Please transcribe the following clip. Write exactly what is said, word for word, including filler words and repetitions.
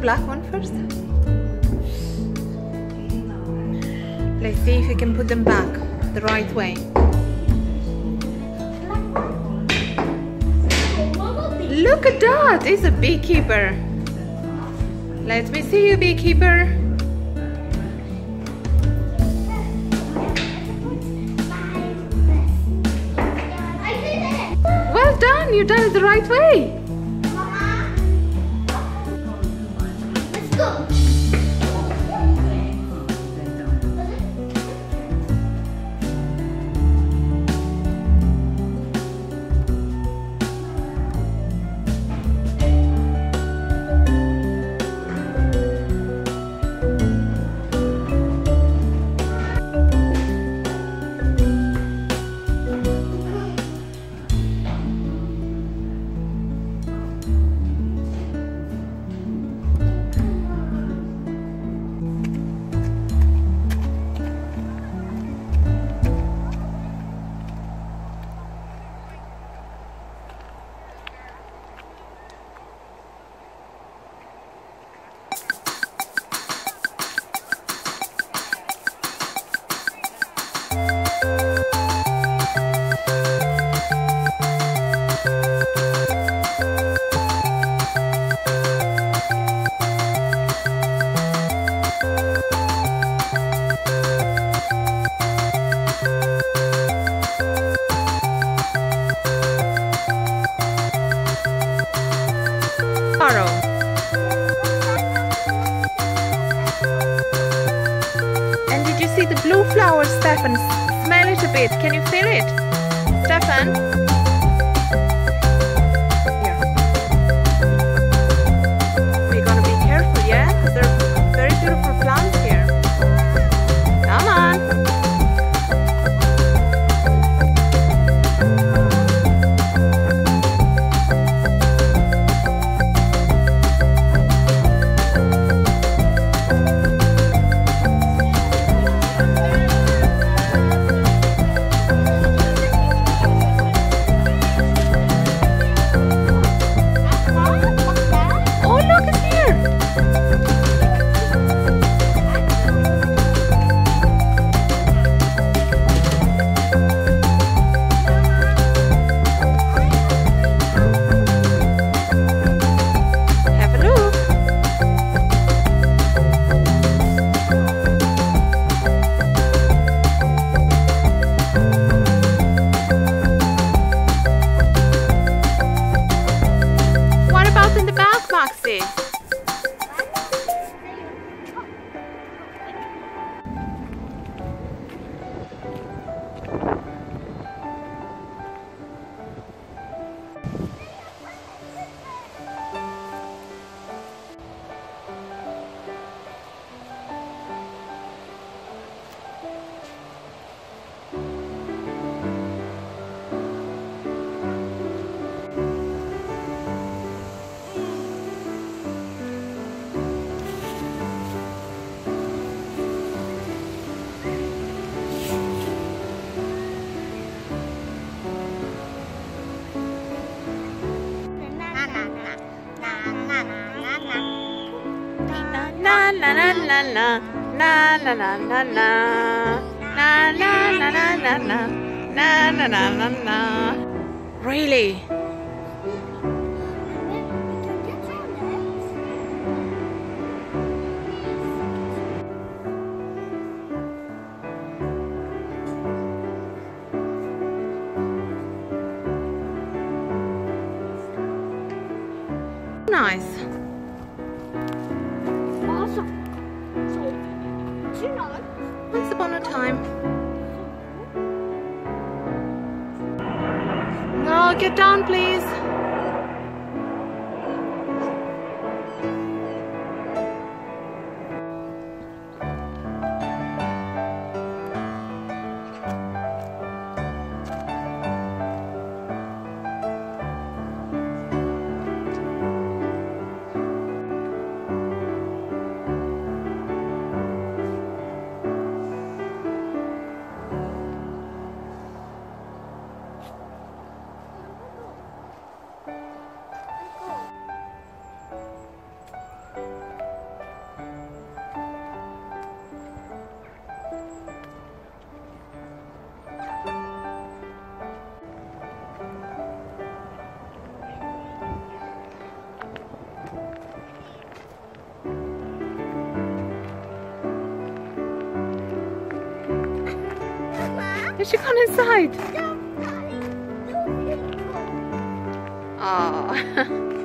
the black one first? Let's see if you can put them back the right way. Look at that! It's a beekeeper. Let me see you, beekeeper. Well done! You done it the right way. And did you see the blue flower, Stefan? Smell it a bit. Can you feel it, Stefan? Yeah. We're gonna be careful, yeah? There are very beautiful plants here. Come on. Na na na na na na na na na na na na na na na na na na. Really? Nice. Once upon a time. No, get down, please. Has she gone inside? Stop, darling. No, oh.